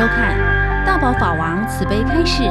收看大宝法王慈悲开示。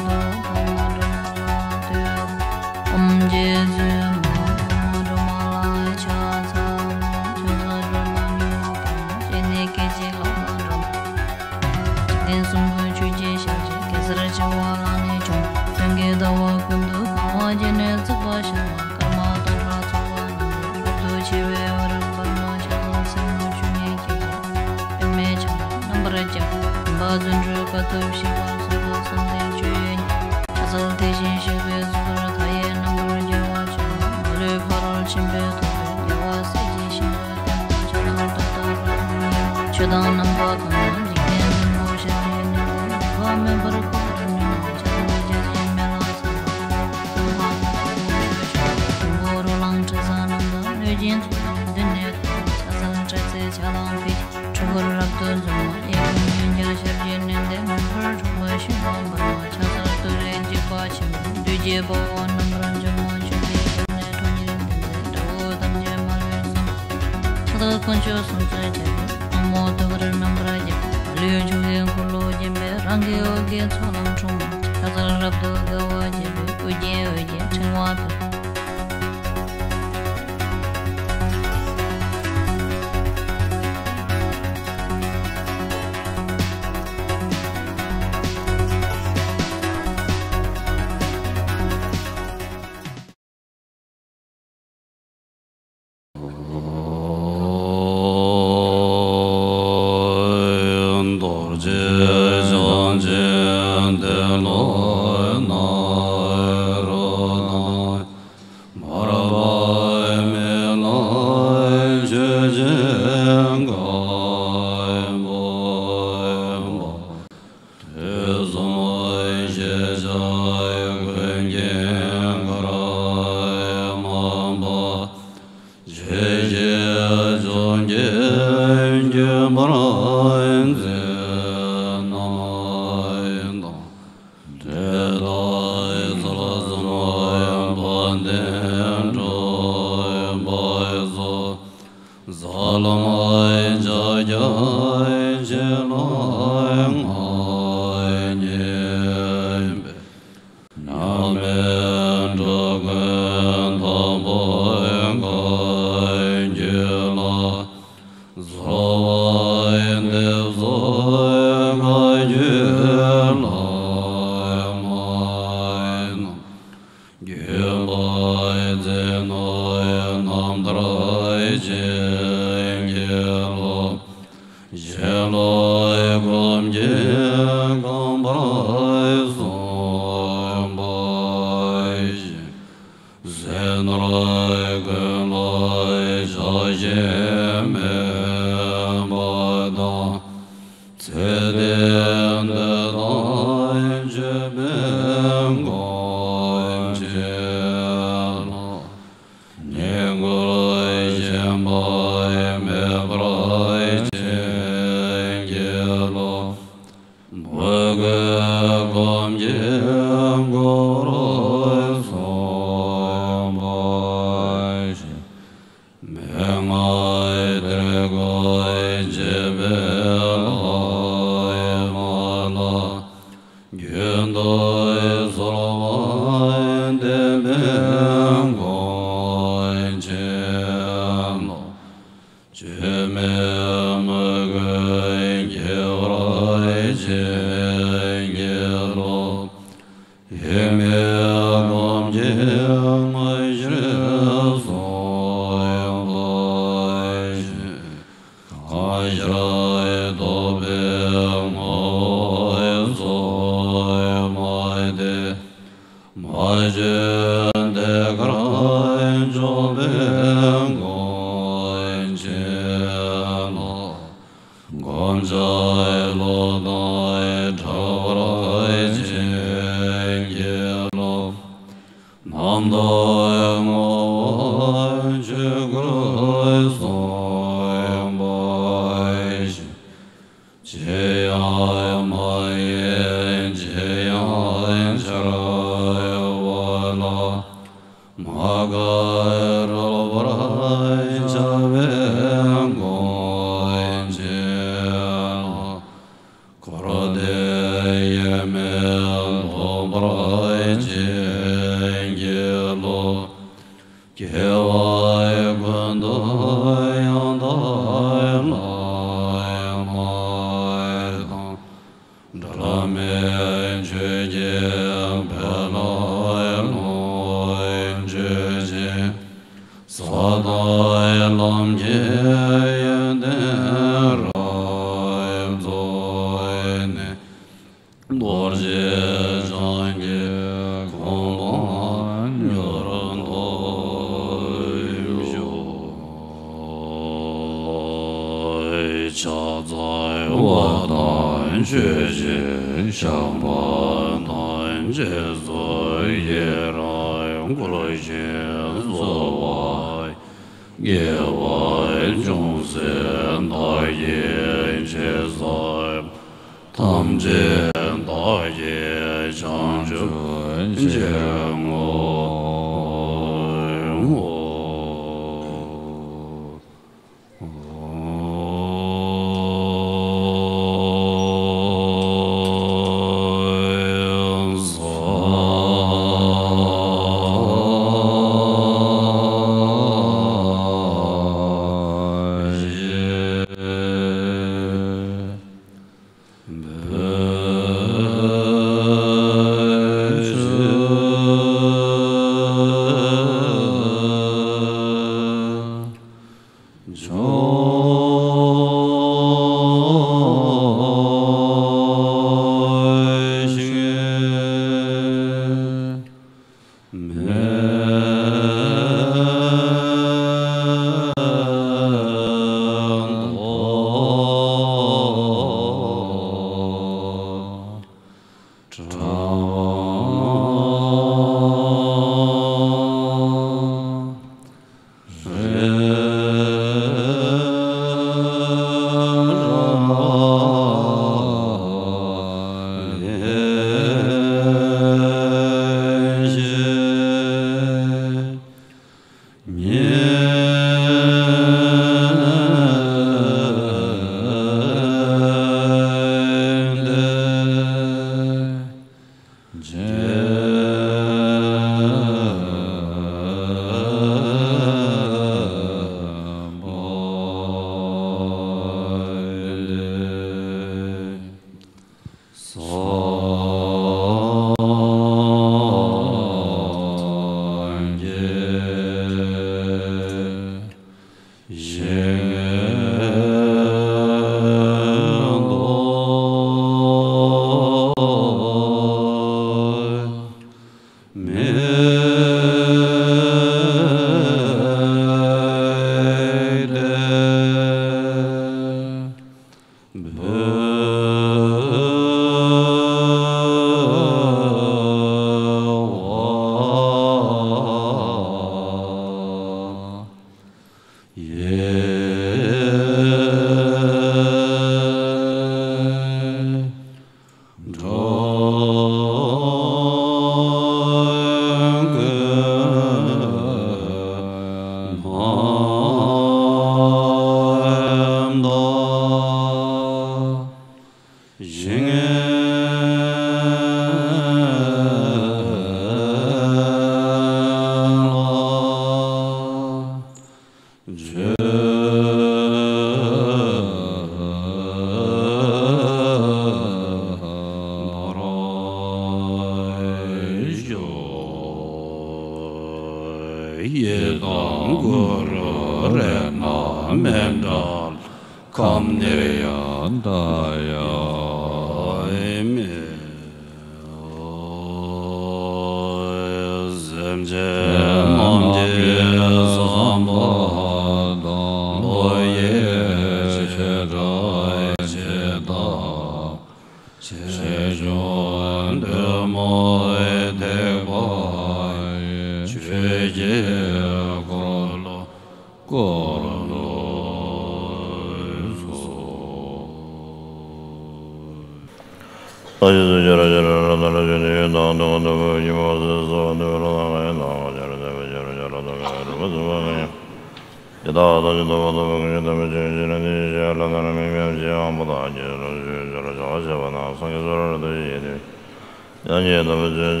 Now, first of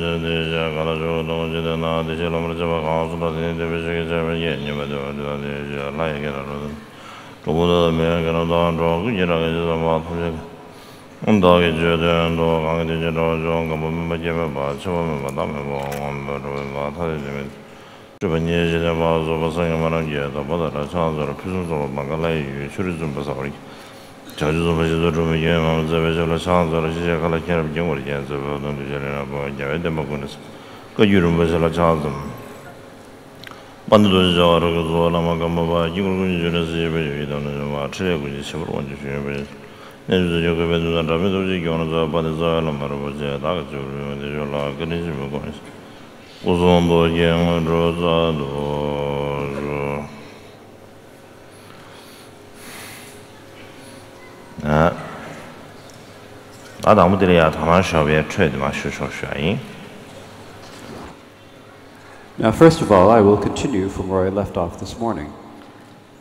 all, I will continue from where I left off this morning.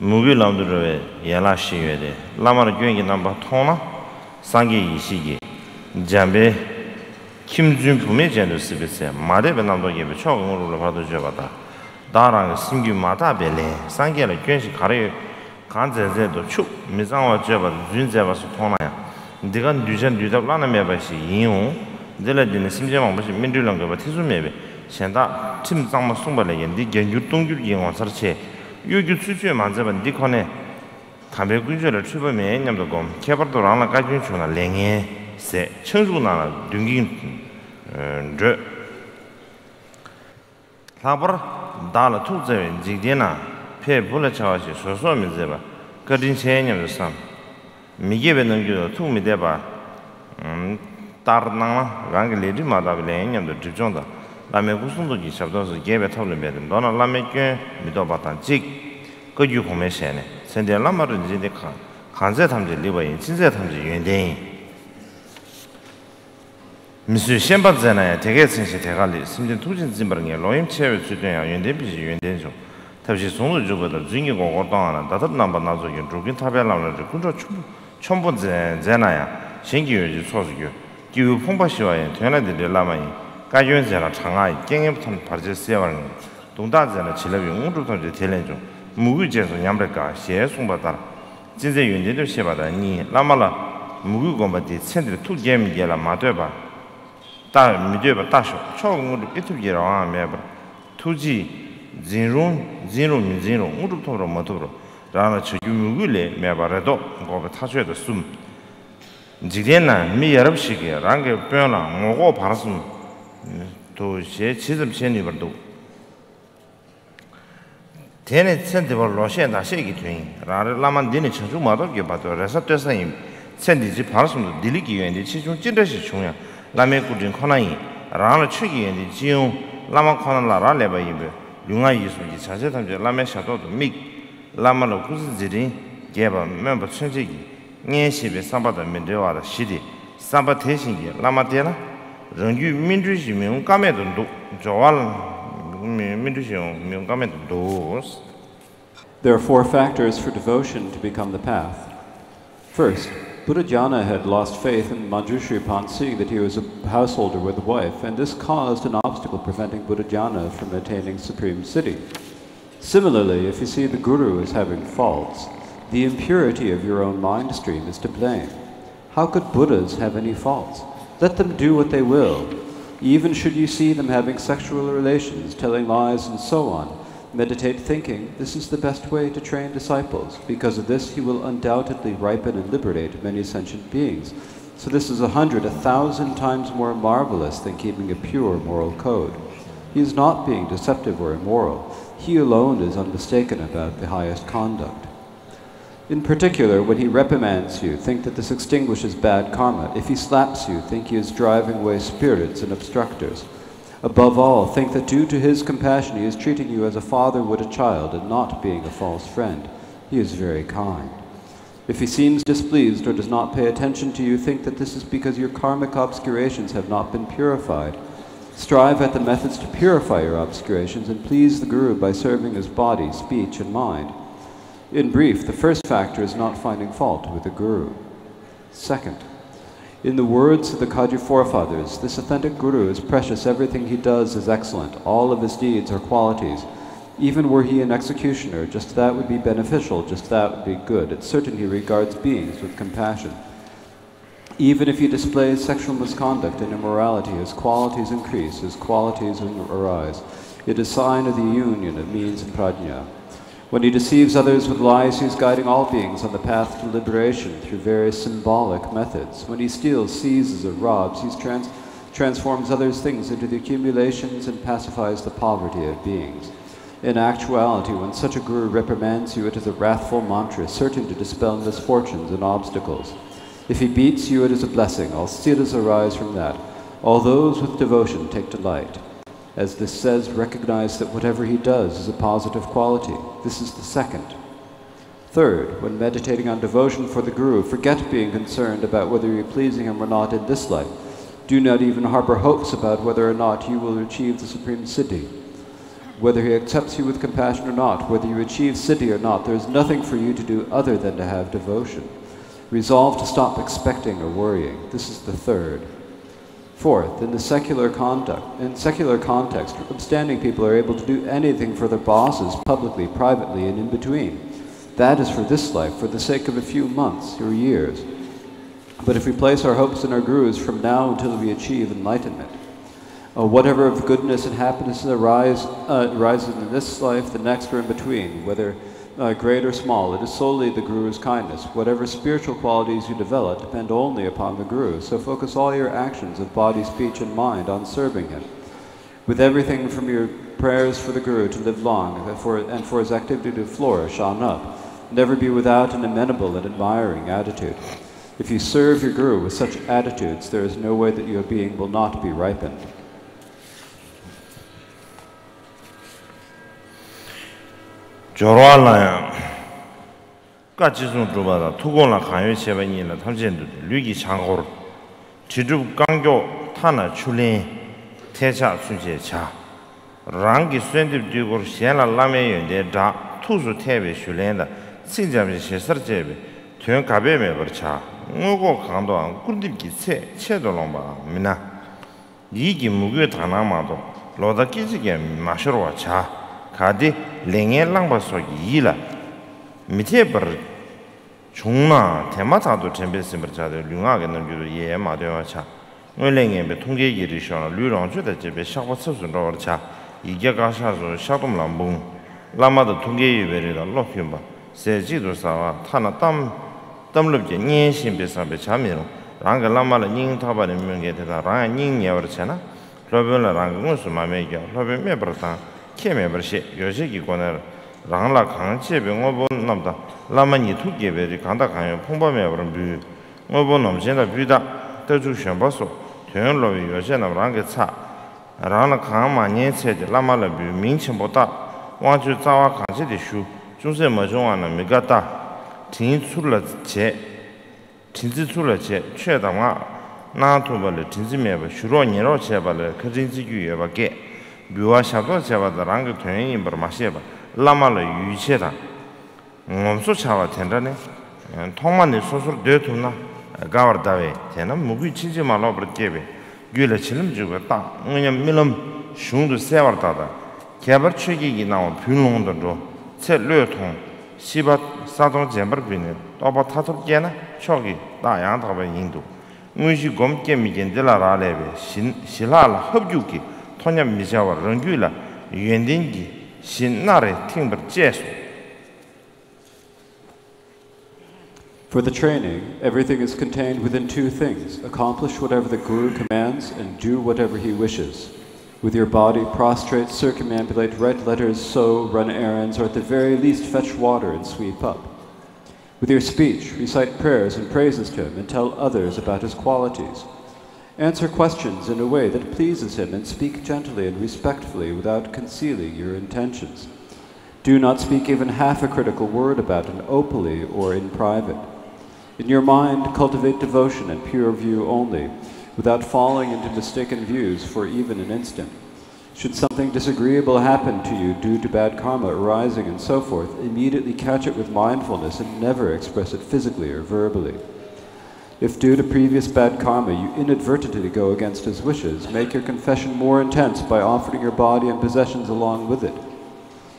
There are four factors for devotion to become the path. First, Buddha Jana had lost faith in Manjushri upon seeing that he was a householder with a wife, and this caused an obstacle preventing Buddha Jana from attaining supreme siddhi. Similarly, if you see the Guru as having faults, the impurity of your own mind stream is to blame. How could Buddhas have any faults? Let them do what they will. Even should you see them having sexual relations, telling lies, and so on, meditate thinking, this is the best way to train disciples. Because of this, he will undoubtedly ripen and liberate many sentient beings. So this is 100, 1,000 times more marvelous than keeping a pure moral code. He is not being deceptive or immoral. He alone is unmistaken about the highest conduct. In particular, when he reprimands you, think that this extinguishes bad karma. If he slaps you, think he is driving away spirits and obstructors. Above all, think that due to his compassion, he is treating you as a father would a child and not being a false friend. He is very kind. If he seems displeased or does not pay attention to you, think that this is because your karmic obscurations have not been purified. Strive at the methods to purify your obscurations and please the Guru by serving his body, speech, and mind. In brief, the first factor is not finding fault with the Guru. Second, In the words of the Kagyu forefathers, this authentic Guru is precious. Everything he does is excellent. All of his deeds are qualities. Even were he an executioner, just that would be beneficial, just that would be good. It's certain he regards beings with compassion. Even if he displays sexual misconduct and immorality, his qualities increase, his qualities arise. It is a sign of the union, it means prajna. When he deceives others with lies, he is guiding all beings on the path to liberation through various symbolic methods. When he steals, seizes, or robs, he transforms others' things into the accumulations and pacifies the poverty of beings. In actuality, when such a guru reprimands you, it is a wrathful mantra, certain to dispel misfortunes and obstacles. If he beats you, it is a blessing. All siddhas arise from that. All those with devotion take delight. As this says, recognize that whatever he does is a positive quality. This is the second. Third, when meditating on devotion for the Guru, forget being concerned about whether you are pleasing him or not in this life. Do not even harbor hopes about whether or not you will achieve the Supreme Siddhi. Whether he accepts you with compassion or not, whether you achieve Siddhi or not, there is nothing for you to do other than to have devotion. Resolve to stop expecting or worrying. This is the third. Fourth, in secular context, upstanding people are able to do anything for their bosses, publicly, privately, and in between. That is for this life, for the sake of a few months or years. But if we place our hopes in our gurus from now until we achieve enlightenment, whatever of goodness and happiness arises in this life, the next, or in between, whether great or small, it is solely the Guru's kindness. Whatever spiritual qualities you develop depend only upon the Guru, so focus all your actions of body, speech, and mind on serving him. With everything from your prayers for the Guru to live long and for his activity to flourish on up, never be without an amenable and admiring attitude. If you serve your Guru with such attitudes, there is no way that your being will not be ripened. Jorala Kachizun Drubara, Tugola Kayo Sevanila, Tamsendu, Luigi Sangor, Chidu Gangyo, Tana Chulin, Tesha Sujecha, Rangi Swendi Dugur, Siena Lame, and Da, Tuzu Tebe, Shulenda, Sinjam Sister Tebe, Tun Kabeme Vercha, Nugo Kando, and Kundiki Chedolomba, Mina, Yigi Mugutanamado, Loda Kizigan, Mashuacha. 가디 랭엘랑바서 이라 미테버 중나 대마자도 젬베스버자들 룽아게는 줄 예마데와차 올랭에베 통계기리셔나 류랑주다 제베 샤고스순로차 이게가샤조 샤돔람봉 라마도 통계이베리라 로피마 세지도사와 타나땀 땀럽게 니신베사베 자미로 랑갈라마라 닝타바네 명게다 라닝녀르차나 로벨라 랑군스 마메게 로베메버타 케메버시 요제기고나 랑라 강제 병어본 남다 라만이 투게베리 간다 강요 풍범에 버른 뷰 어본 남제나 뷰다 떠주셔 봐서 대연로의 요제나 랑게 차 라나 강만이 세제 라마라 뷰 민침보다 와주 자와 강제의 슈 중세 머종하는 미가다 진지출라제 최당아 나토벌 진지메버 슈로니로 제발 그진지규여밖에 묘하샤도 제바다 랑그 토행이 버마시에바 라마르 유체다 몸소 차와 텐다네 통만의 소설 되토나 가버다베 테나 무기 치지 말어 버게베 귤을 치름 주고 딱 그냥 밀음 슝도 세워다다 개버치기기 나온 뷰롱던로 첼료통 시바 사동 제버빈에 또바 타톱게나 저기 나양다베 인도 무시 검게 미겐들라라레베 신 실라라 흡주기 토냐 미자와 런규라 유엔딩기 신나레 팅버제스. For the training, everything is contained within two things: accomplish whatever the Guru commands and do whatever he wishes. With your body, prostrate, circumambulate, write letters, sew, run errands, or at the very least fetch water and sweep up. With your speech, recite prayers and praises to him and tell others about his qualities. Answer questions in a way that pleases him and speak gently and respectfully without concealing your intentions. Do not speak even half a critical word about him openly or in private. In your mind, cultivate devotion and pure view only, without falling into mistaken views for even an instant. Should something disagreeable happen to you due to bad karma arising and so forth, immediately catch it with mindfulness and never express it physically or verbally. If due to previous bad karma you inadvertently go against his wishes, make your confession more intense by offering your body and possessions along with it.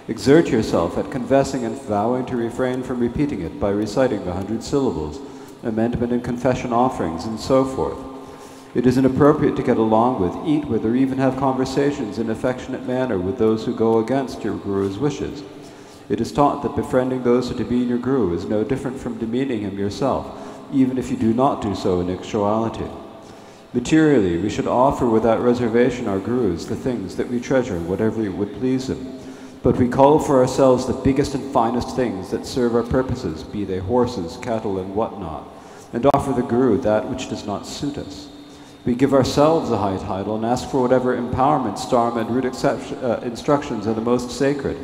Exert yourself at confessing and vowing to refrain from repeating it by reciting the 100 syllables, amendment and confession offerings, and so forth. It is inappropriate to get along with, eat with, or even have conversations in an affectionate manner with those who go against your guru's wishes. It is taught that befriending those who demean your guru is no different from demeaning him yourself, even if you do not do so in actuality. Materially, we should offer without reservation our gurus the things that we treasure, whatever would please him. But we cull for ourselves the biggest and finest things that serve our purposes, be they horses, cattle, and whatnot, and offer the guru that which does not suit us. We give ourselves a high title and ask for whatever empowerments, dharma, and root instructions are the most sacred.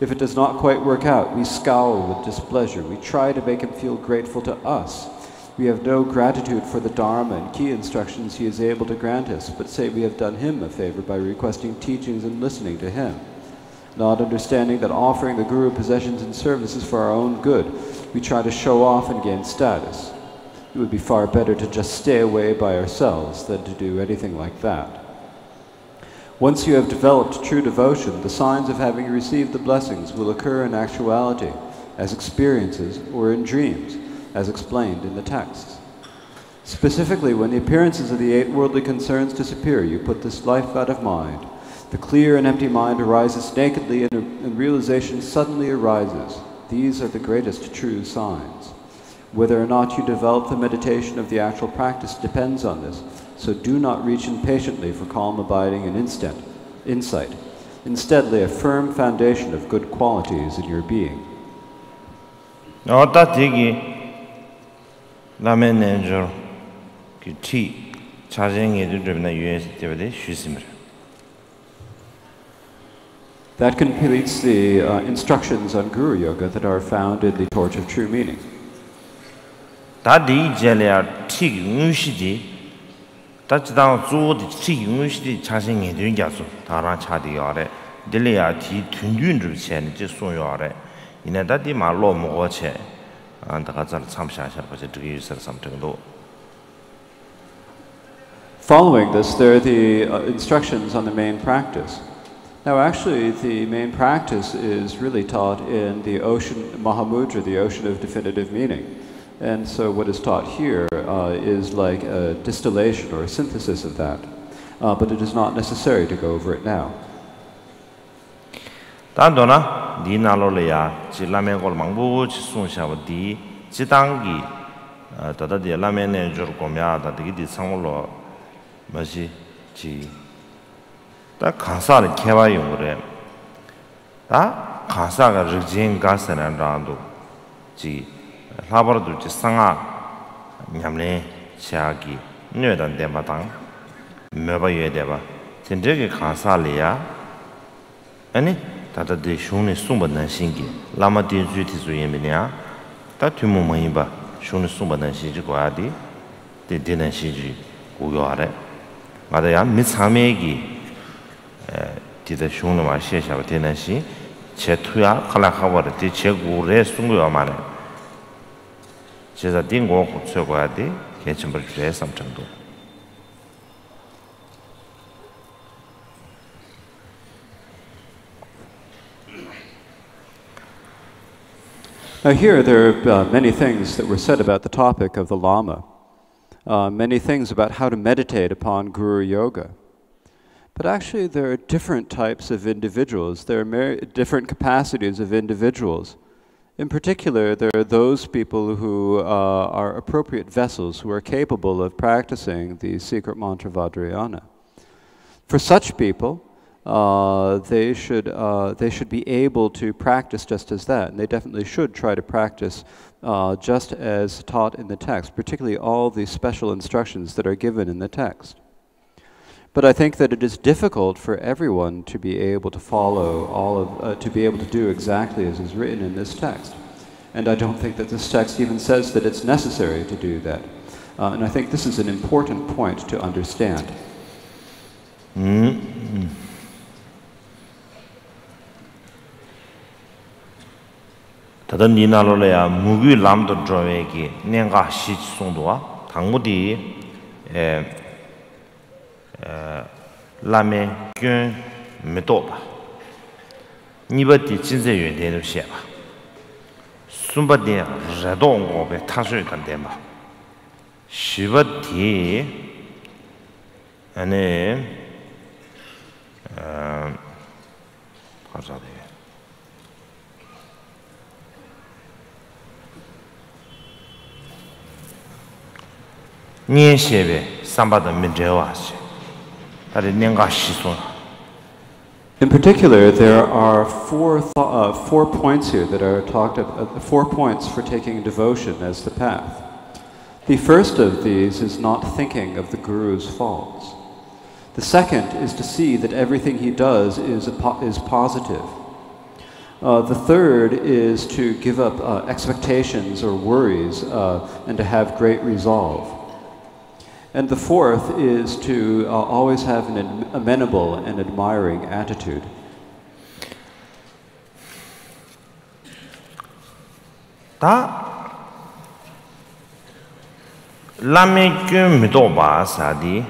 If it does not quite work out, we scowl with displeasure. We try to make him feel grateful to us. We have no gratitude for the Dharma and key instructions he is able to grant us, but say we have done him a favor by requesting teachings and listening to him. Not understanding that offering the Guru possessions and services for our own good, we try to show off and gain status. It would be far better to just stay away by ourselves than to do anything like that. Once you have developed true devotion, the signs of having received the blessings will occur in actuality, as experiences or in dreams, as explained in the texts. Specifically, when the appearances of the 8 worldly concerns disappear, you put this life out of mind. The clear and empty mind arises nakedly and realization suddenly arises. These are the greatest true signs. Whether or not you develop the meditation of the actual practice depends on this, so do not reach impatiently for calm abiding and instant insight. Instead, lay a firm foundation of good qualities in your being. That completes the instructions on Guru Yoga that are found in the Torch of True Meaning. Following this, there are the instructions on the main practice. Now actually, the main practice is really taught in the ocean Mahamudra, the ocean of definitive meaning. And so what is taught here is like a distillation or a synthesis of that. But it is not necessary to go over it now. Now here there are many things that were said about the topic of the Lama, many things about how to meditate upon Guru Yoga. But actually there are different types of individuals, there are different capacities of individuals. In particular, there are those people who are appropriate vessels who are capable of practicing the secret mantra Vajrayana. For such people, they should be able to practice just as that, and they definitely should try to practice just as taught in the text, particularly all the special instructions that are given in the text. But I think that it is difficult for everyone to be able to follow all of, to do exactly as is written in this text. And I don't think that this text even says that it's necessary to do that. And I think this is an important point to understand. Mm-hmm. 당무디 라메 균 메도바 니버디 진짜 유대로 시야바 숨바디 자동고베 타수에 간대마 시바디 안에 감사합니다. In particular, there are four points here that are talked about, 4 points for taking devotion as the path. The first of these is not thinking of the Guru's faults. The second is to see that everything he does is positive. The third is to give up expectations or worries and to have great resolve. And the fourth is to always have an amenable and admiring attitude. Ta lamekyum midoba sadi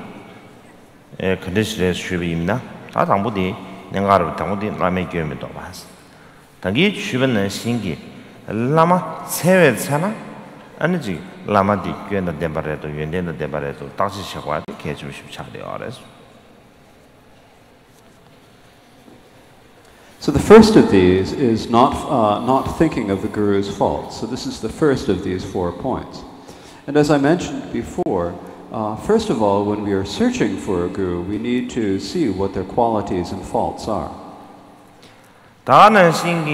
kandishre shubimna ta tangbudi nengaru tangbudi lamekyum midoba tangi shubne singi lama sewe sana anji lama di gyenda dembareto yendenda dembareto taxi shakwa kejum shipchade ores. So the first of these is not thinking of the Guru's faults. So this is the first of these 4 points. And as I mentioned before, first of all, when we are searching for a guru, we need to see what their qualities and faults are. For one thing,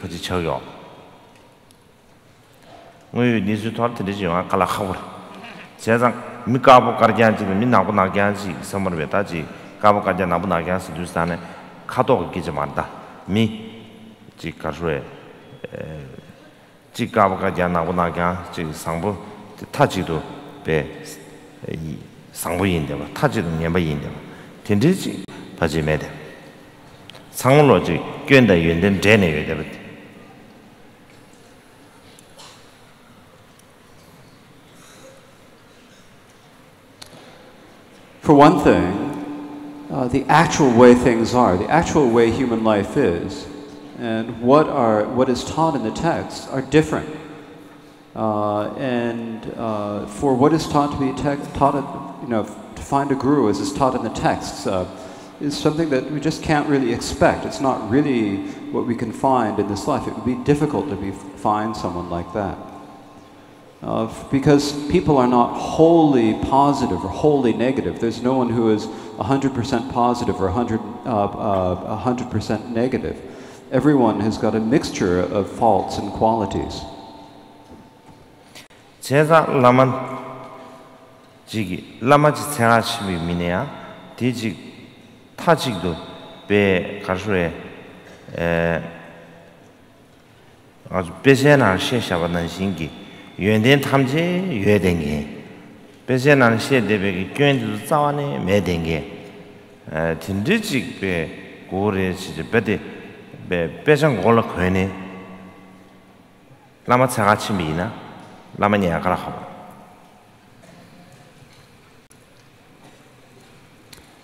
the actual way things are, the actual way human life is, and what is taught in the texts are different. For what is taught to be taught, to find a guru as is taught in the texts is something that we just can't really expect. It's not really what we can find in this life. It would be difficult to find someone like that because people are not wholly positive or wholly negative. There's no one who is 100% positive or 100% negative. Everyone has got a mixture of faults and qualities. 제자 라마지 생활심이 미네야 디직 타직도 배 가수에 아주 배제나 시샤바는 신기 유엔된 탐지 유엔된게 배제나 시대백이 교인들도 싸워내 매된게 딘디직 배 고래 시제 배대 배정 걸로 괜히 라마 자같이 미나 라마니아 가라하고.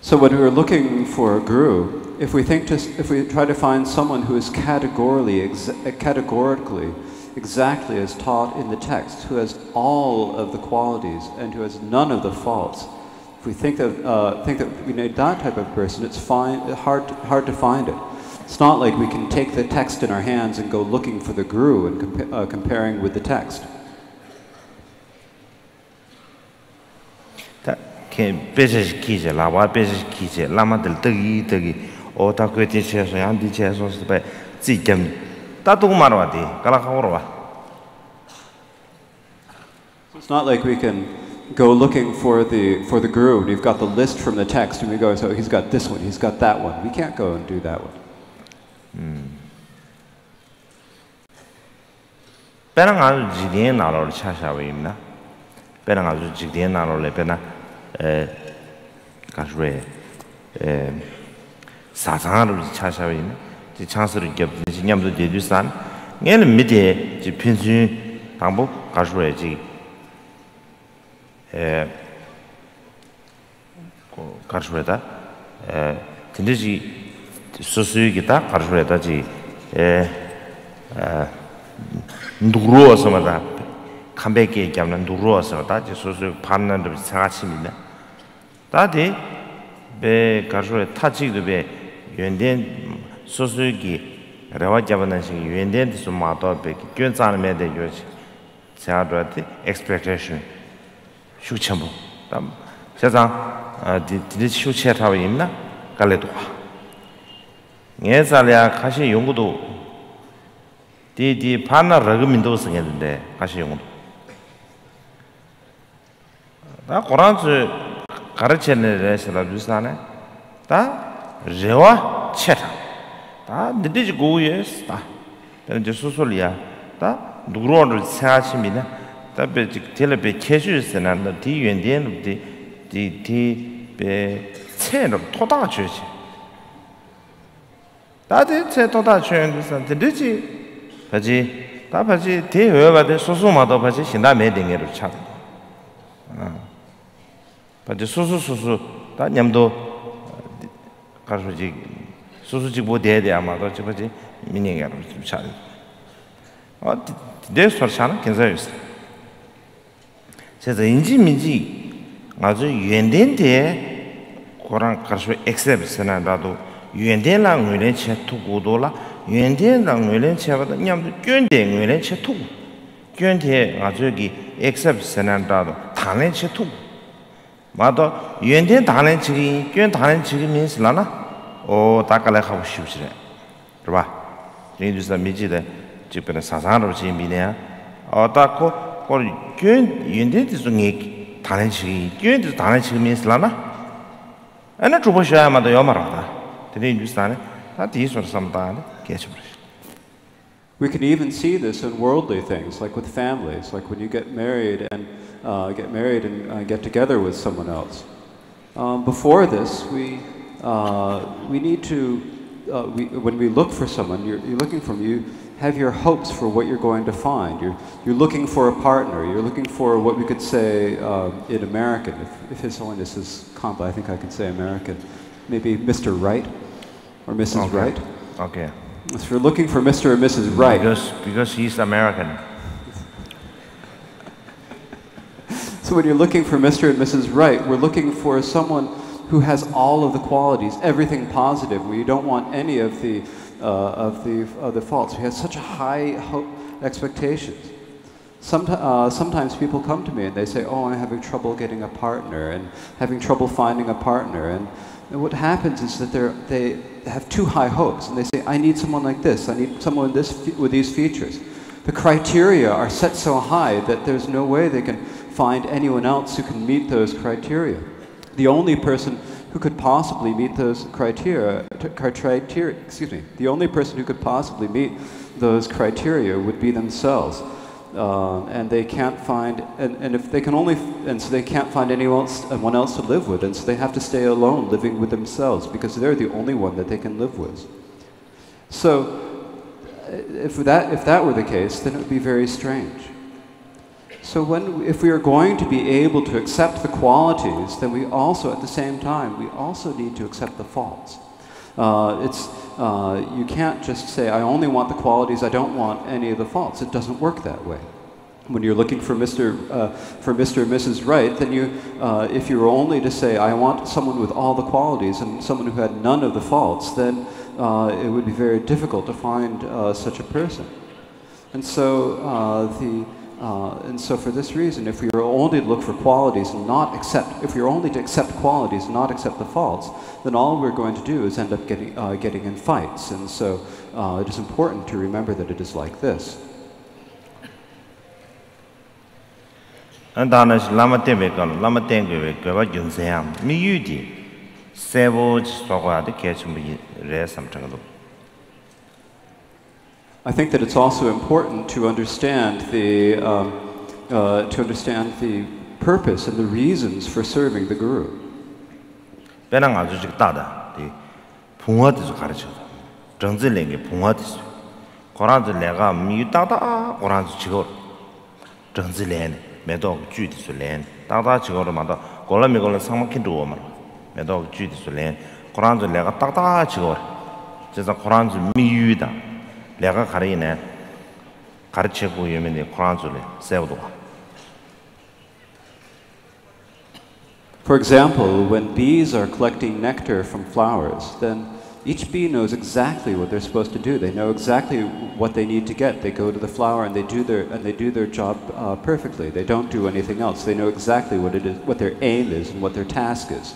So when we are looking for a guru, if we try to find someone who is categorically exactly as taught in the text, who has all of the qualities and who has none of the faults, if we think that we need that type of person, it's hard to find it. It's not like we can take the text in our hands and go looking for the guru and comparing with the text. It's not like we can go looking for the guru and you've got the list from the text and we go, so he's got this one, he's got that one. We can't go and do that one. Perang azu jigdien nalol chashavim na. Perang azu jigdien nalol le pena kashwe sasangaru chashavim. 지 찬스를 겹는 신념도 제주산. 얘는 밑에 지 핀수 당부 가져야지. 가져야다. 근데지 소수기다 가져야다지. 누구로서마다 컴백에 얘기하면 누구로서마다 지 소수 반난도 상하십니다. 다들 배 가져야 타지도 배 연된 소수기 레와자바는 식 유엔덴스 마도 백 견산메데 요지 자도한테 expectation 슈첨부 담 세상 디디 슈체타고 있나 갈래도 예살야 가시 연구도 디디 파나 러그민도 생겼는데 가시 연구도 나 고란스 가르치는 레스라 주사네 다 레와 체타 다 늦지 고예스 다 근데 소소리야 다 누구를 생각하십니다 답에 텔레비 캐슈스는 뒤연된 뒤뒤배 체력 토다 주지 다들 체 토다 주는데 늦지 바지 다 바지 대회와데 소소마다 바지 신다 매딩에로 차 바지 소소소소 다 냠도 가르지 소수직 뭐 대대 아마도 저거지 미니가 좀 잘. 대서처럼 괜찮아요. 제가 인지민지 아주 유엔덴데 고랑 가서 엑셉스나라도 유엔덴랑 유엔 채투고도라 유엔덴랑 유엔 채가도 냠도 견데 유엔 채투. 견데 아주기 엑셉스나라도 다른 채투. 마도 유엔덴 다른 지기 견 다른 지기 민슬라나 오, 다깔래 하고 싶으시래. 그봐. 인도에서 미지대 집에는 사상으로 지민이야. 어따고 거기 인도에서 중에 다른 식이 인도에서 다른 식이 있으려나? 아니 주보셔야 마도 여마라다. 근데 인도에서는 다 뒤에서 삼다는 계속 We can even see this in worldly things, like with families, like when you get married and get together with someone else. Before this, we need to, when we look for someone, you're looking for, you have your hopes for what you're going to find. You're looking for a partner. You're looking for what we could say in American, if His Holiness is competent, I think I can say American, maybe Mr. Wright or Mrs. Okay. Wright. Okay. If you're looking for Mr. or Mrs. Wright. Because he's American. So when you're looking for Mr. and Mrs. Wright, we're looking for someone who has all of the qualities, everything positive. We don't want any of the faults. We have such high hope, expectations. Sometimes people come to me and they say, "Oh, I'm having trouble getting a partner, and having trouble finding a partner." And what happens is that they have too high hopes, and they say, "I need someone like this. I need someone with these features." The criteria are set so high that there's no way they can find anyone else who can meet those criteria. The only person who could possibly meet those criteria, excuse me, the only person who could possibly meet those criteria would be themselves, and they can't find, and if they can only, and so they can't find anyone else to live with, and so they have to stay alone, living with themselves, because they're the only one that they can live with. So, if that were the case, then it would be very strange. So if we are going to be able to accept the qualities, then we also, at the same time, we also need to accept the faults. You can't just say, I only want the qualities, I don't want any of the faults. It doesn't work that way. When you're looking for Mr. and Mrs. Wright, then you, if you were only to say, I want someone with all the qualities and someone who had none of the faults, then it would be very difficult to find such a person. And so for this reason, if we are only to look for qualities and not accept, if we are only to accept qualities and not accept the faults, then all we're going to do is end up getting in fights. And so it is important to remember that it is like this. I think that it's also important to understand the purpose and the reasons for serving the Guru. For example, when bees are collecting nectar from flowers, then each bee knows exactly what they're supposed to do. They know exactly what they need to get. They go to the flower and they do their job perfectly. They don't do anything else. They know exactly what it is, what their aim is, and what their task is.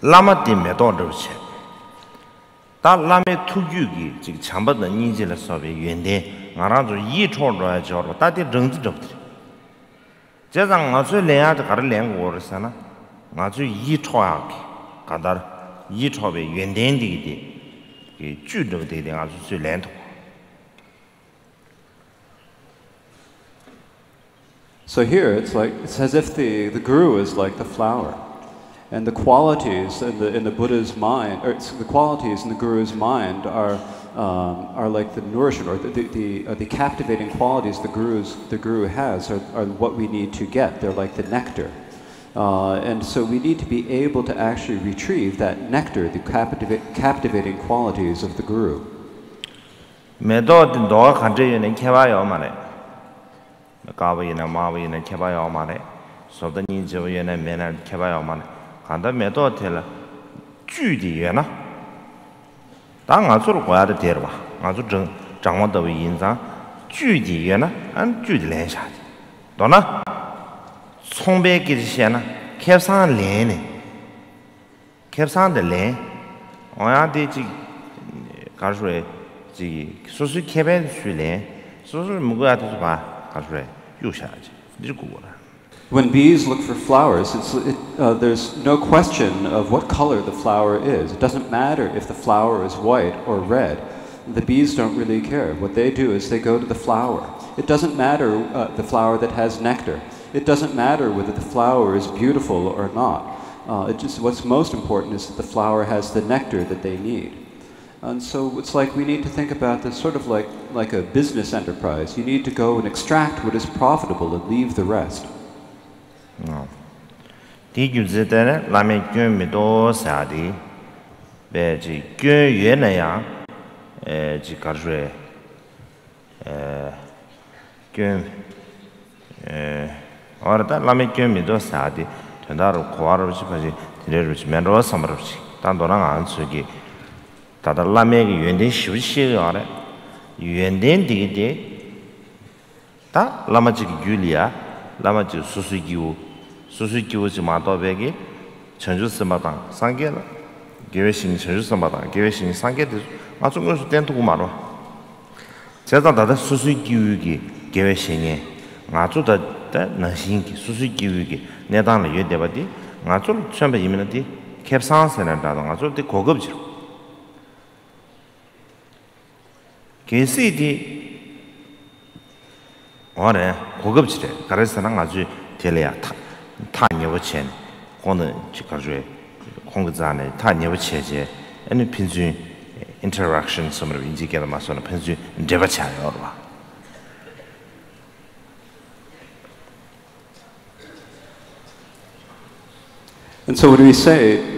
Lama di me do de che ta lame tu ju gi ji chamba de ni ji la so be yuen de nga ra zu yi chon ra jo ta de reng zu de je zang nga zu le ya de gar le ngo ro sana nga zu yi chon ya ka dar yi chon be yuen de di ge ju de de nga zu su len. So here it's like it's as if the guru is like the flower. And the qualities in the Buddha's mind, or the qualities in the Guru's mind are like the nourishment, or the captivating qualities the Guru has are what we need to get. They're like the nectar, and so we need to be able to actually retrieve that nectar, the captivating qualities of the Guru. When bees look for flowers, there's no question of what color the flower is. It doesn't matter if the flower is white or red. The bees don't really care. What they do is they go to the flower. It doesn't matter the flower that has nectar. It doesn't matter whether the flower is beautiful or not. What's most important is that the flower has the nectar that they need. And so it's like we need to think about this sort of like a business enterprise. You need to go and extract what is profitable and leave the rest. Did you say that? Lame Gyumido Sadi, Beji Gyenaya, Jikajre, Gyum, or that Lame Gyumido Sadi, Tandar Quarrelchi, Tirich Mendor Samarchi, Tandora Ansugi, Tata Lame Yundi Shushi or Yundi Didi, Ta Lamajik Julia, Lamajik Susugi. And so when we say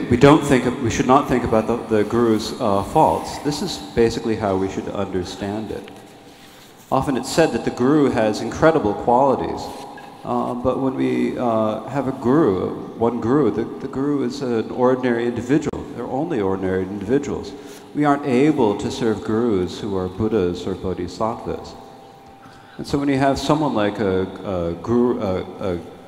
we should not think about the Guru's faults, this is basically how we should understand it. Often it's said that the Guru has incredible qualities. But when we have a guru, one guru, the guru is an ordinary individual. They're only ordinary individuals. We aren't able to serve gurus who are Buddhas or Bodhisattvas. And so when you have someone like a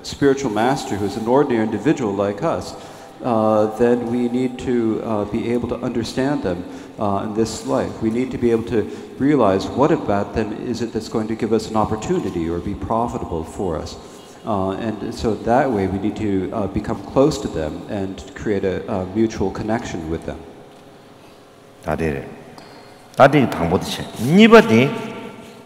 spiritual master who's an ordinary individual like us, then we need to be able to understand them in this life. We need to be able to realize what about them is it that's going to give us an opportunity or be profitable for us. And so that way we need to become close to them and create a mutual connection with them. 다들 다들 당보듯이 니버디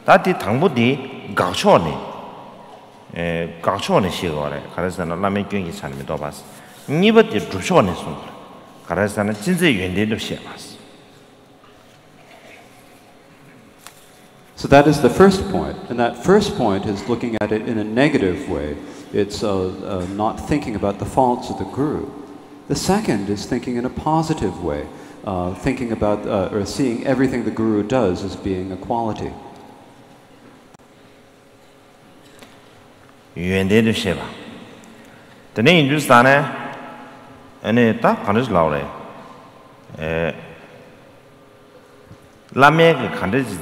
다들 당보디 가쇼네 시거래 가르스나 라멘 경기 사람이 더 봤어 니버디 주쇼네 손 가르스나 진짜 연대도 시에 봤어. So that is the first point, and that first point is looking at it in a negative way. It's not thinking about the faults of the guru. The second is thinking in a positive way, thinking about or seeing everything the guru does as being a quality. So when we see everything the guru does as being a quality,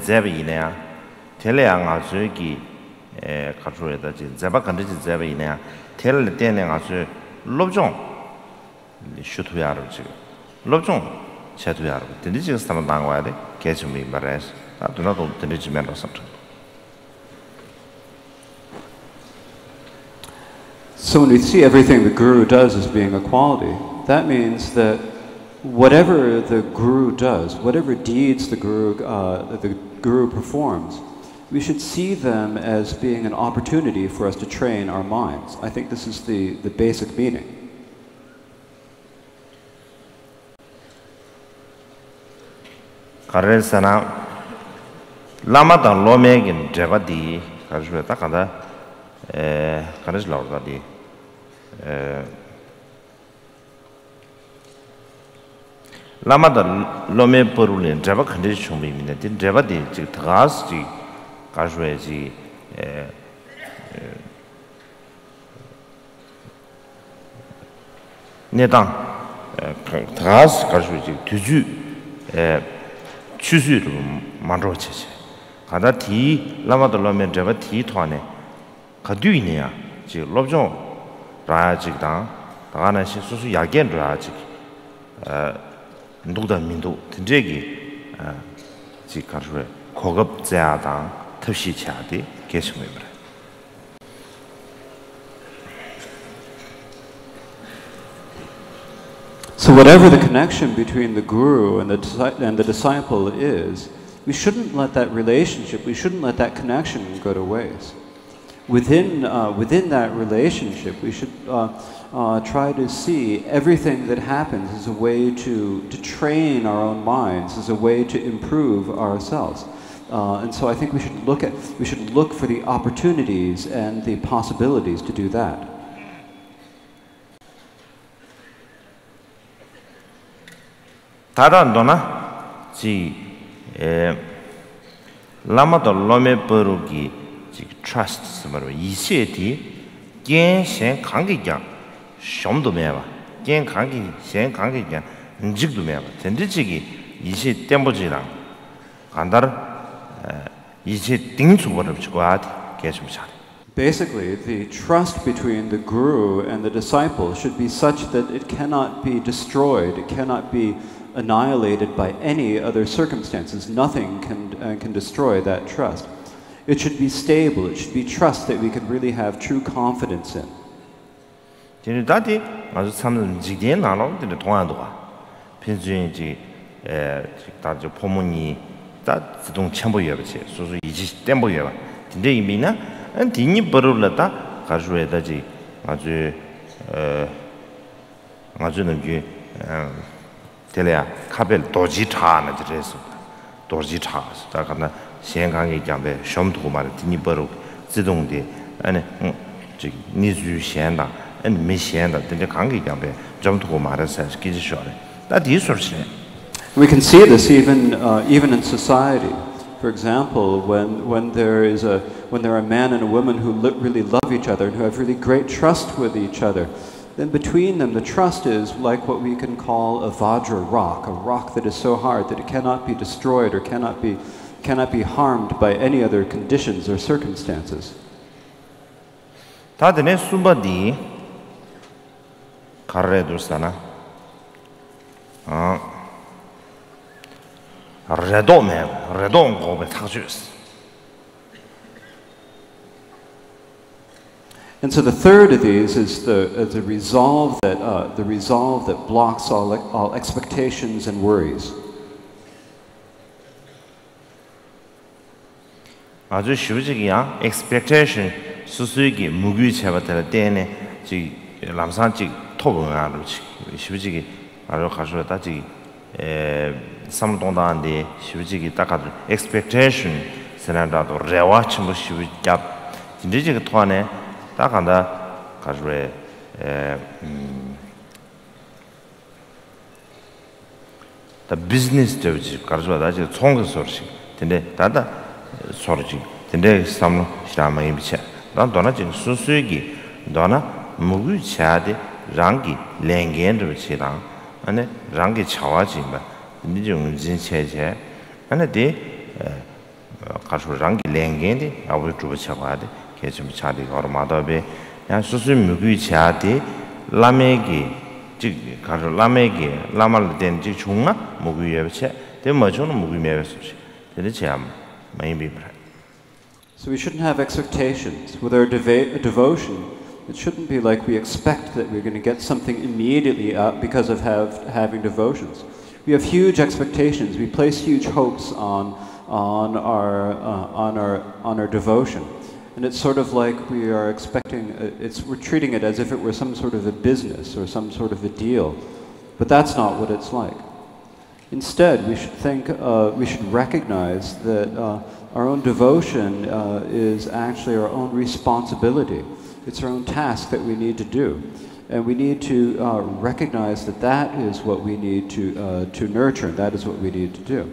that means that whatever the guru does, whatever deeds the guru performs, we should see them as being an opportunity for us to train our minds. I think this is the basic meaning. So whatever the connection between the guru and the disciple is, we shouldn't let that relationship, we shouldn't let that connection go to waste. Within that relationship, we should try to see everything that happens as a way to train our own minds, as a way to improve ourselves. And so I think we should look for the opportunities and the possibilities to do that. Tarandona, Lama the Lome Perugi, trust Samaru, Yiseti, Gen Shen Kangigan, Shomdomeva, Gen Kangi, Shen Kangigan, Njigdumeva, Tendigi, Yisit Tembojila, Andar, Yisit Dingsu, what of Squad, Kesumsha. Basically, the trust between the guru and the disciple should be such that it cannot be destroyed, it cannot be annihilated by any other circumstances. Nothing can destroy that trust. It should be stable. It should be trust that we can really have true confidence in. We can see this even in society. For example, when there are a man and a woman who really love each other and who have really great trust with each other, then between them, the trust is like what we can call a Vajra rock, a rock that is so hard that it cannot be destroyed or cannot be harmed by any other conditions or circumstances. Tadene Subadi Karedusana Redom Gobetajus. And so the third of these is the resolve that blocks all expectations and worries. 아주 쉬우지기야 expectation 수수이기 무규체바텔 때네 지 람산지 토브가로 쉬우지기 아로 가서다지 에 삼동다한데 쉬우지기 딱아들 expectation 세나다도 레와치 뭐 쉬우잡 진리지가 토하네 딱한다 가서에 다 비즈니스 되지 가서다지 총을 소식 근데 다다 sorji tende samno shrama imcha dan dona jing susugi dona mugu chade rangi lengen ro chirang ane rangi chawa jimba nijung jin cheje ane de kasu rangi lengen de abu chuba chawa de kejum chadi gormada be ya susu mugu chade lamegi ji kasu lamegi lamal den ji chungna mugu yebche de majun mugu mebes de cham maybe. So we shouldn't have expectations. With our devotion, it shouldn't be like we expect that we're going to get something immediately out because of having devotions. We have huge expectations. We place huge hopes on our devotion, and it's sort of like we are expecting. We're treating it as if it were some sort of a business or some sort of a deal, but that's not what it's like. Instead, we should think, we should recognize that our own devotion is actually our own responsibility. It's our own task that we need to do. And we need to recognize that that is what we need to nurture, and that is what we need to do.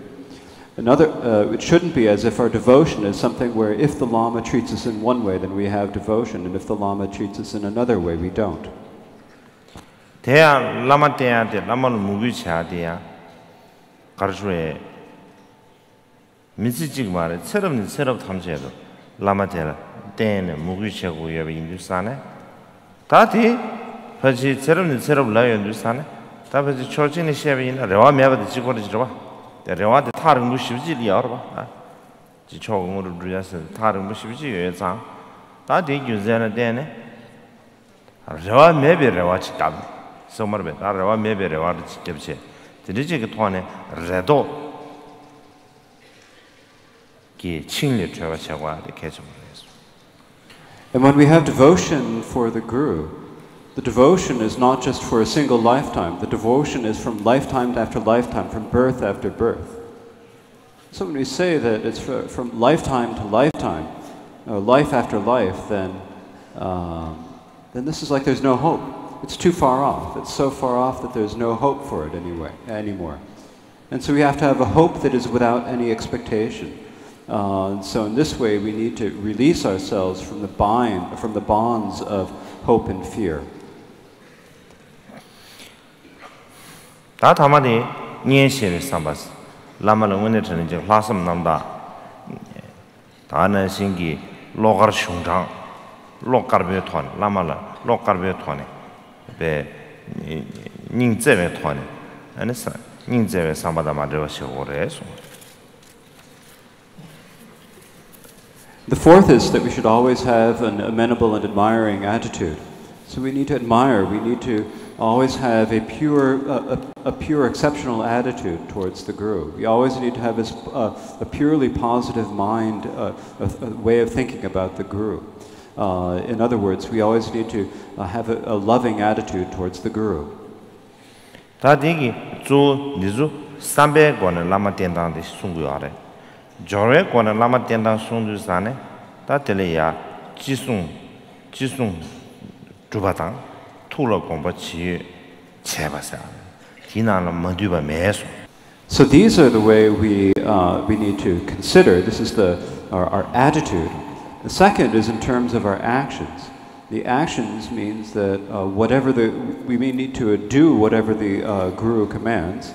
It shouldn't be as if our devotion is something where if the Lama treats us in one way, then we have devotion, and if the Lama treats us in another way, we don't. 가르스에 민지직 말에 새롭는 새롭 탐제도 라마테라 때는 무기체고 여비 인도산에 다티 퍼지 새롭는 새롭 라이 인도산에 다버지 초진의 시합이나 레와 매바도 지고르지 봐 레와도 다른 거 쉽지리 알아봐 지 초공으로 루야서 다른 거 쉽지 예상 다티 유전에 때네 레와 매베 레와치 답 소머베 다 레와 매베 레와치 답지 드리지게 토안에 레도 기 칭리 쳬바샤와 이렇게 좀 해서. And when we have devotion for the Guru, the devotion is not just for a single lifetime. The devotion is from lifetime after lifetime, from birth after birth. So when we say that it's from lifetime to lifetime, or life after life, then this is like there's no hope. It's too far off. It's so far off that there's no hope for it anymore. And so we have to have a hope that is without any expectation. And so in this way, we need to release ourselves from the bonds of hope and fear. 다 담아니 니에시를 삼바스 라마는 원래는 이제 화섬 남다 다는 신기 로거 슝장 로거베 톤 라마라 로거베 톤에 배 닝제베 토네 안에서 닝제베 삼바다 마데와시 오레소. The fourth is that we should always have an amenable and admiring attitude. So we need to admire, we need to always have a pure exceptional attitude towards the Guru. We always need to have a purely positive mind, a way of thinking about the Guru. In other words, we always need to have a loving attitude towards the Guru. So these are the way we need to consider. This is our attitude. The second is in terms of our actions. The actions means that we may need to do whatever the Guru commands,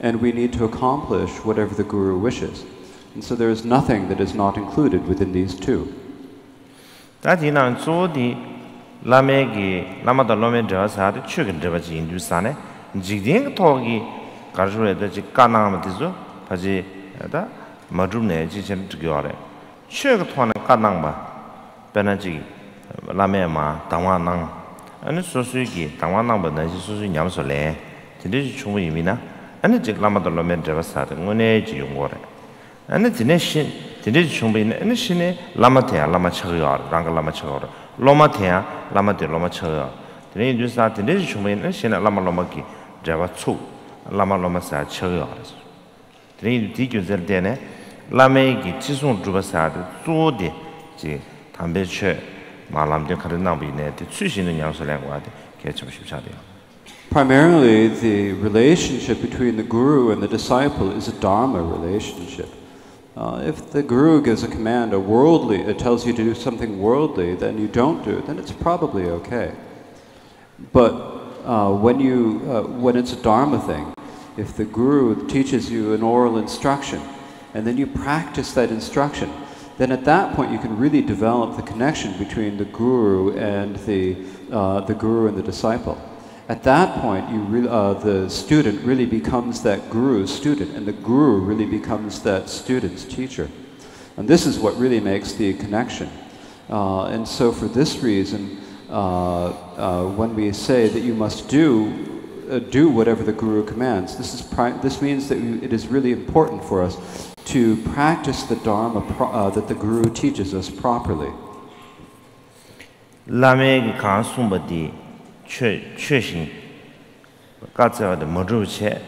and we need to accomplish whatever the Guru wishes. And so there is nothing that is not included within these two. Tende chungbe ene shine lama thea lama chagyor, ranga lama chagyor, loma thea lama de loma chagyor. Tende justa tende chungbe ene shine lama loma ki java chu lama loma sa chagyor. Tende ti kyuzel dene lama ki chisung juba sa de zu de ji tambe che ma lam de kare na bi ne de chusin de nyang so lang wa de ke chu shi sha de. Primarily, the relationship between the guru and the disciple is a dharma relationship. If the guru gives a command, it tells you to do something worldly, then you don't do it, then it's probably okay. But when it's a dharma thing, if the guru teaches you an oral instruction, and then you practice that instruction, then at that point you can really develop the connection between the guru and the disciple. At that point, the student really becomes that guru's student, and the guru really becomes that student's teacher. And this is what really makes the connection. And so for this reason, when we say that you must do whatever the guru commands, this means that it is really important for us to practice the dharma that the guru teaches us properly. Churching got out the Madru chair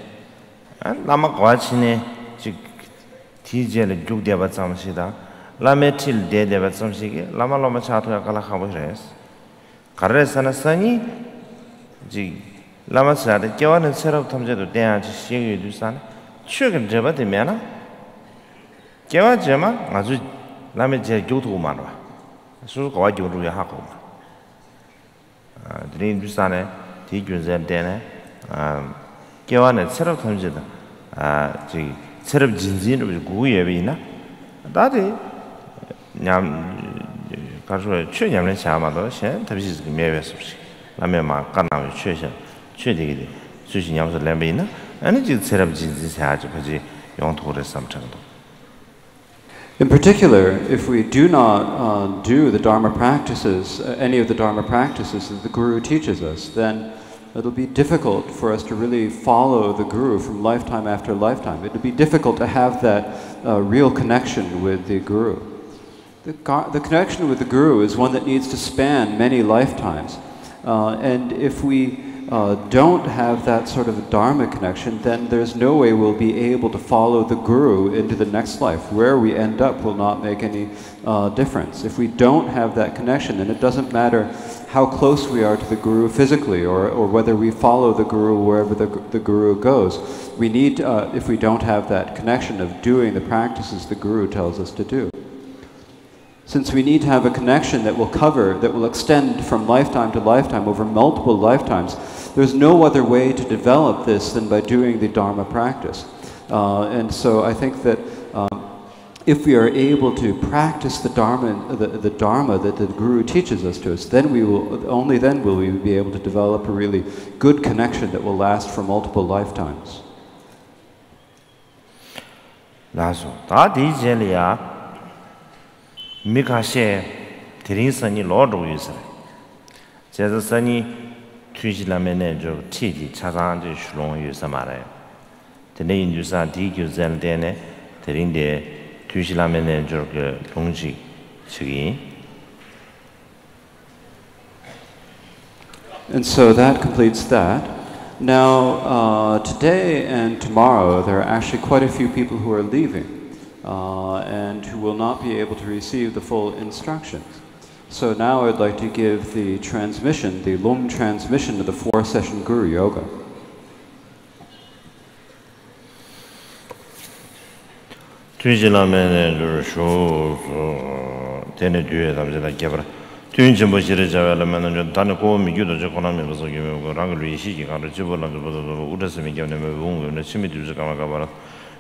and Lama Quachine Tijel Duke de Batsam Sida, Lame till dead de Batsam Sig, Lama Lama Chato Kalahamas, Caress and Asani Jig Lama Sad, Joan and Sarah Tomja to dance, sing you do son, Chug and Jabba de Mana Java Jemma, Mazu Lame Jutu Mana. So go out you do your hackle. Dream to Sane, Tigus and Dana, Gavan at Serap Tamjeda, Serap Zinzin with Guiavina, Daddy Yam Casual Chuyam and Shamado, Tabis Gimavas, Lamema, Kana, Chusha, Chudi, Sushin Yams Lambina, and it is Serap Zinzis Hajapaji, Yon Torres Samchando. In particular, if we do not do the Dharma practices, any of the Dharma practices that the Guru teaches us, then it'll be difficult for us to really follow the Guru from lifetime after lifetime. It'll be difficult to have that real connection with the Guru. The connection with the Guru is one that needs to span many lifetimes. And if we don't have that sort of dharma connection, then there's no way we'll be able to follow the guru into the next life. Where we end up will not make any difference. If we don't have that connection, then it doesn't matter how close we are to the guru physically, or whether we follow the guru wherever the guru goes. We need, if we don't have that connection of doing the practices the guru tells us to do. Since we need to have a connection that will cover, that will extend from lifetime to lifetime, over multiple lifetimes, there's no other way to develop this than by doing the Dharma practice. And so I think that if we are able to practice the Dharma that the Guru teaches us to us, then we will, only then will we be able to develop a really good connection that will last for multiple lifetimes. Mikashe Tirinsani Lord User. Jazasani Tujilamenejo Titi Chazandi Shlong Yusamare. The name Yusan Tiku Zeldene, Terinde Tujilamenejo Longji Sugi. And so that completes that. Now, today and tomorrow, there are actually quite a few people who are leaving. And who will not be able to receive the full instructions. So now I'd like to give the transmission, the long transmission of the 4-session Guru Yoga.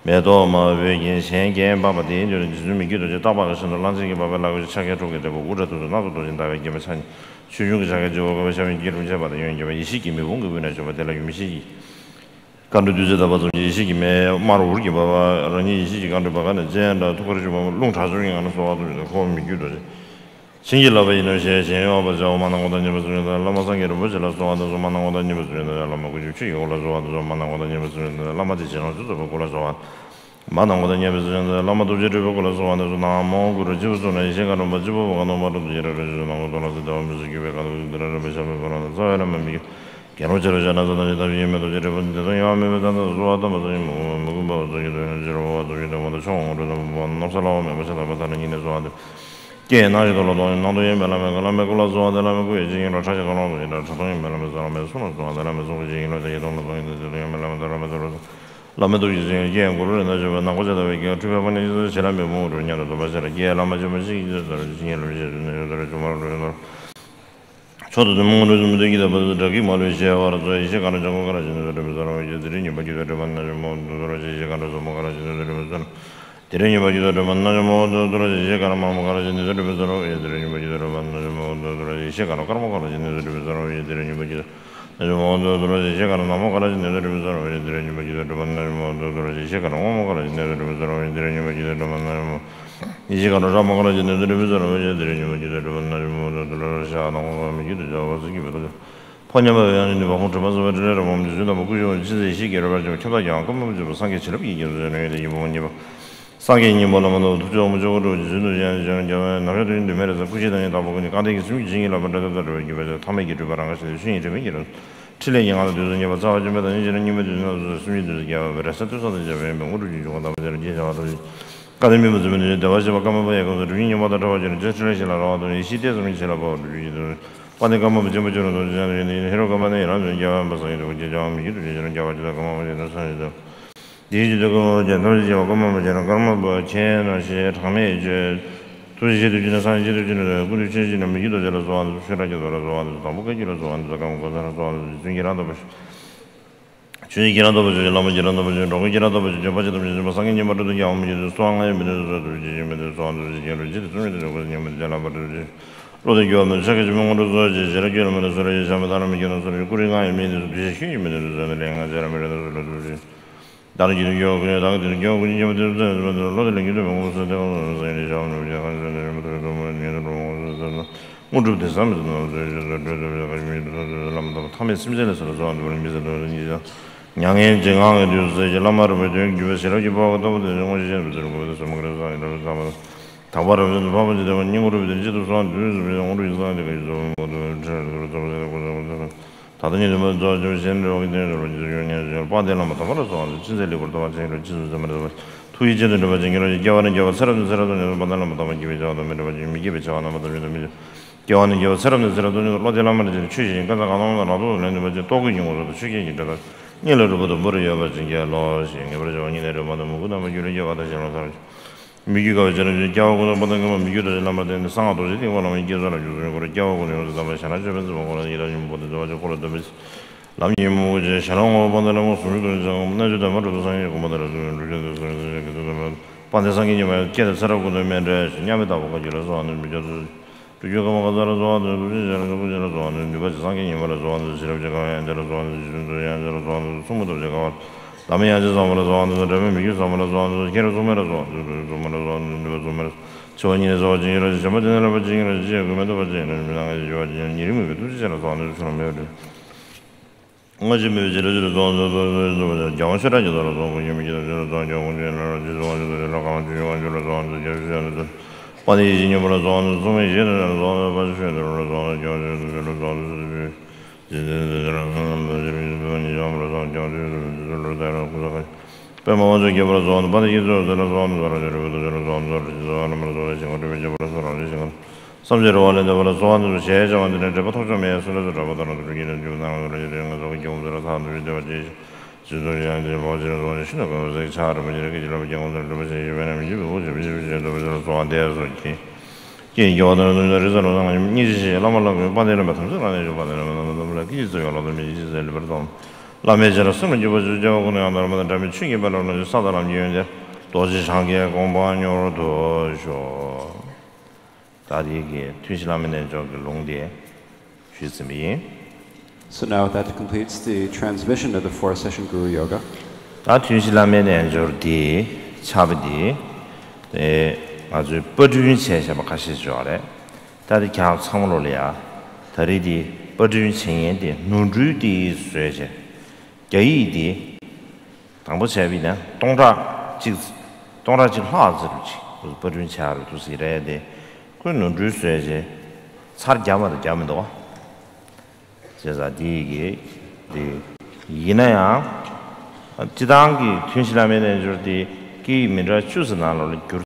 Medoma Vigin Shangan Baba the Indian Zumikido, the Tabas and the Lansing Baba Chaka took it over to the Nagoto in Dava Gimasan. Shuyuka Javasan Girujaba, the Yanga Yishiki, Mungu, and Javatel Mishi. Conduce the Bazan Yishiki, Maruki Baba, Rani Yishiki, Gandabagan, and Tokorjum, Lung Tazring, and so on, the home Mikudo. Singular Venusian, over the Omana, the Lamasanga, the Vizela, so on the Zomana, the Nibus, and the Lamaguchi, all the Zomana, the Nibus, and the Lamatis, and the Zokola, so on. So now that completes the transmission of the 4-session Guru Yoga. chicks, Toraji Haz, which was put in charge to see ready. Couldn't do surgery, Sarjama the Jamado. Says a dig, the Yinaya, a Tidangi, Tunshila manager, the key mirror chosen.